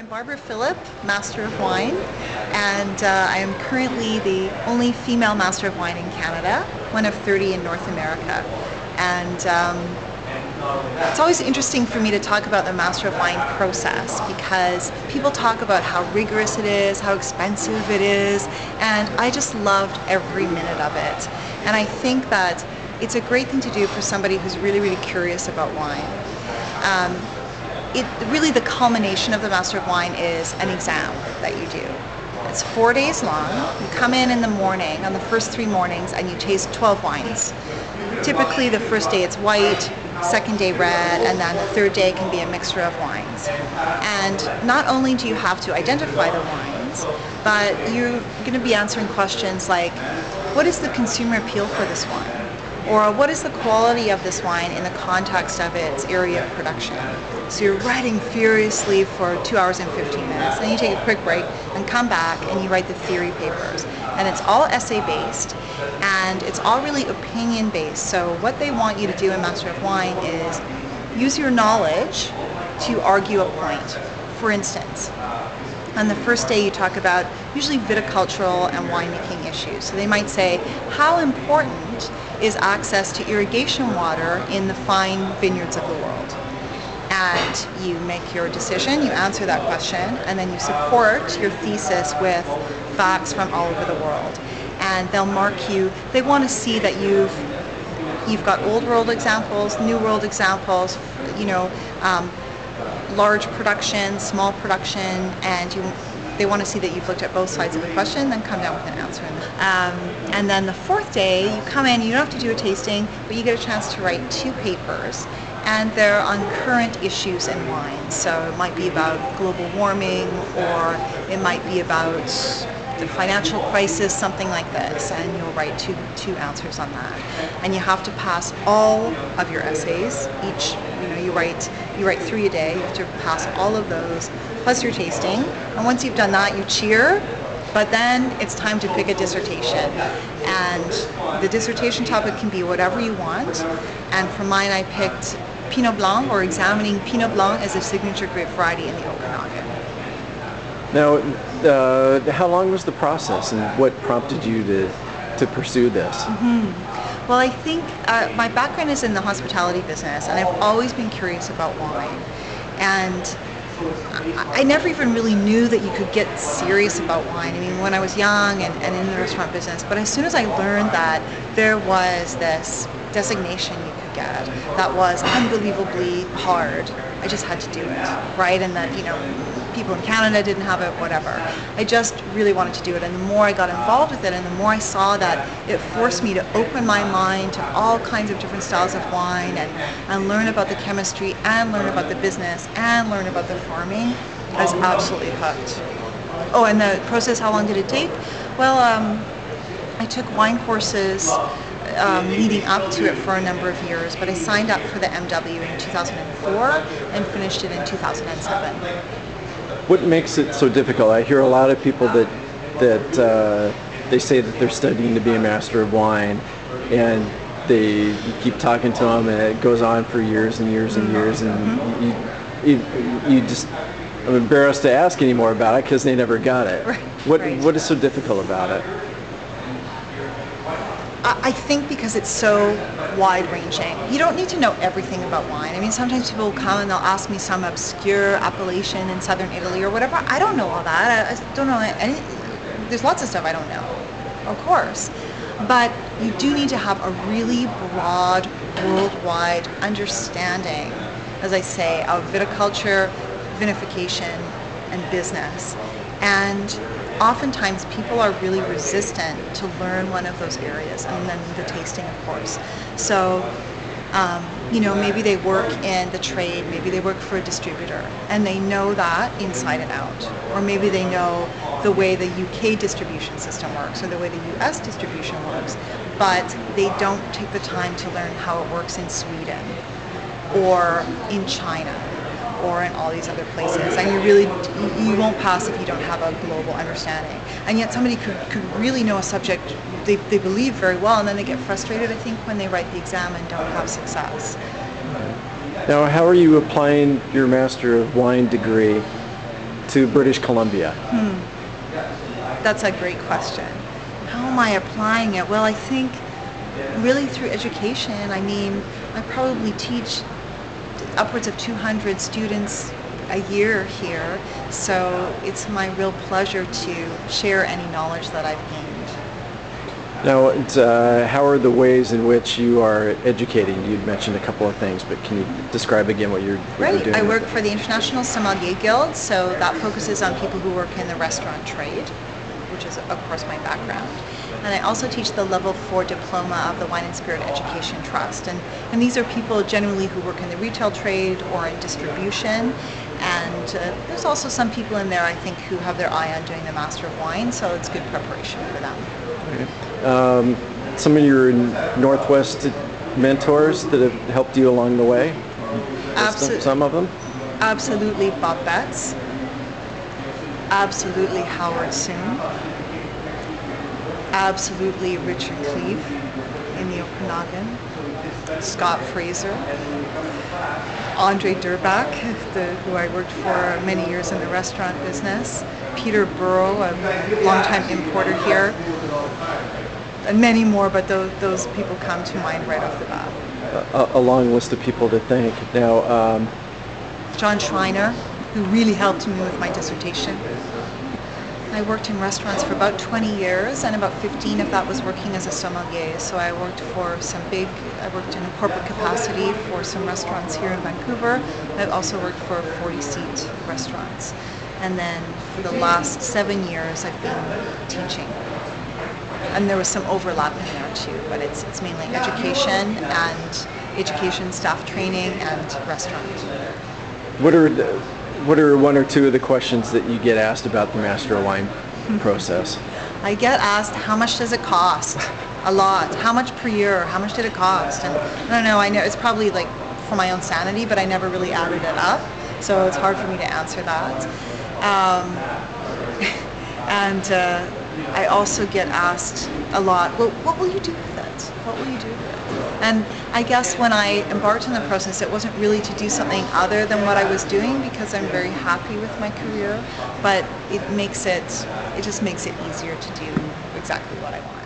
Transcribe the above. I'm Barbara Philip, Master of Wine, and I am currently the only female Master of Wine in Canada, one of 30 in North America. And it's always interesting for me to talk about the Master of Wine process because people talk about how rigorous it is, how expensive it is, and I just loved every minute of it. And I think that it's a great thing to do for somebody who's really, really curious about wine. Really the culmination of the Master of Wine is an exam that you do. It's 4 days long. You come in the morning, on the first three mornings, and you taste 12 wines. Typically the first day it's white, second day red, and then the third day can be a mixture of wines. And not only do you have to identify the wines, but you're going to be answering questions like, what is the consumer appeal for this wine? Or what is the quality of this wine in the context of its area of production? So you're writing furiously for 2 hours and 15 minutes, then you take a quick break and come back and you write the theory papers. And it's all essay-based, and it's all really opinion-based. So what they want you to do in Master of Wine is use your knowledge to argue a point. For instance, on the first day you talk about usually viticultural and winemaking issues. So they might say, how important is access to irrigation water in the fine vineyards of the world? And you make your decision, you answer that question, and then you support your thesis with facts from all over the world. And they'll mark you, they want to see that you've got old world examples, new world examples, you know, large production, small production, and they want to see that you've looked at both sides of the question, then come down with an answer. And then the fourth day, you come in, you don't have to do a tasting, but you get a chance to write two papers, and they're on current issues in wine. So it might be about global warming, or it might be about the financial crisis, something like this, and you'll write two answers on that. And you have to pass all of your essays. Each, you know, you write three a day. You have to pass all of those, plus your tasting. And once you've done that, you cheer. But then it's time to pick a dissertation. And the dissertation topic can be whatever you want. And for mine, I picked Pinot Blanc, or examining Pinot Blanc as a signature grape variety in the Okanagan. Now, how long was the process, and what prompted you to pursue this? Mm-hmm. Well, I think my background is in the hospitality business, and I've always been curious about wine. And I never even really knew that you could get serious about wine. I mean, when I was young and in the restaurant business, but as soon as I learned that there was this designation you could get that was unbelievably hard, I just had to do it, right? And that, you know, people in Canada didn't have it, whatever. I just really wanted to do it, and the more I got involved with it and the more I saw that it forced me to open my mind to all kinds of different styles of wine and learn about the chemistry and learn about the business and learn about the farming, I was absolutely hooked. Oh, and the process, how long did it take? Well, I took wine courses leading up to it for a number of years, but I signed up for the MW in 2004 and finished it in 2007. What makes it so difficult? I hear a lot of people that they say that they're studying to be a Master of Wine, and they keep talking to them, and it goes on for years and years and years, and you just, I'm embarrassed to ask anymore about it because they never got it. Right. What is so difficult about it? I think because it's so wide-ranging. You don't need to know everything about wine. I mean, sometimes people will come and they'll ask me some obscure appellation in southern Italy or whatever. I don't know all that. I don't know any. There's lots of stuff I don't know, of course. But you do need to have a really broad, worldwide understanding, as I say, of viticulture, vinification, and business. And oftentimes people are really resistant to learn one of those areas, and then the tasting, of course. So, you know, maybe they work in the trade, maybe they work for a distributor, and they know that inside and out. Or maybe they know the way the UK distribution system works, or the way the US distribution works, but they don't take the time to learn how it works in Sweden, or in China, or in all these other places. And you really, you won't pass if you don't have a global understanding. And yet somebody could really know a subject they believe very well, and then they get frustrated, I think, when they write the exam and don't have success. Now, how are you applying your Master of Wine degree to British Columbia? That's a great question. How am I applying it? Well, I think really through education. I mean, I probably teach upwards of 200 students a year here, so it's my real pleasure to share any knowledge that I've gained. Now, how are the ways in which you are educating? You'd mentioned a couple of things, but can you describe again what you're doing? I work for the International Sommelier Guild, so that focuses on people who work in the restaurant trade, which is, of course, my background. And I also teach the Level 4 Diploma of the Wine and Spirit Education Trust. And these are people generally who work in the retail trade or in distribution. And there's also some people in there, I think, who have their eye on doing the Master of Wine, so it's good preparation for them. Okay. Some of your Northwest mentors that have helped you along the way? Absolutely. Some of them? Absolutely Bob Betts. Absolutely Howard Soon. Absolutely Richard Cleave in the Okanagan. Scott Fraser. Andre Durbach, who I worked for many years in the restaurant business. Peter Burrow, a longtime importer here, and many more, but those people come to mind right off the bat. A long list of people to thank. Now, John Schreiner, who really helped me with my dissertation. I worked in restaurants for about 20 years, and about 15 of that was working as a sommelier. So I worked in a corporate capacity for some restaurants here in Vancouver. I also worked for 40-seat restaurants. And then for the last 7 years, I've been teaching. And there was some overlap in there too, but it's mainly education and education, staff training, and restaurant. What are one or two of the questions that you get asked about the Master of Wine process? I get asked, how much does it cost? A lot. How much per year? How much did it cost? And I know it's probably like for my own sanity, but I never really added it up, so it's hard for me to answer that. I also get asked a lot, well, what will you do with it? What will you do with it? And I guess when I embarked on the process, it wasn't really to do something other than what I was doing, because I'm very happy with my career, but it just makes it easier to do exactly what I want.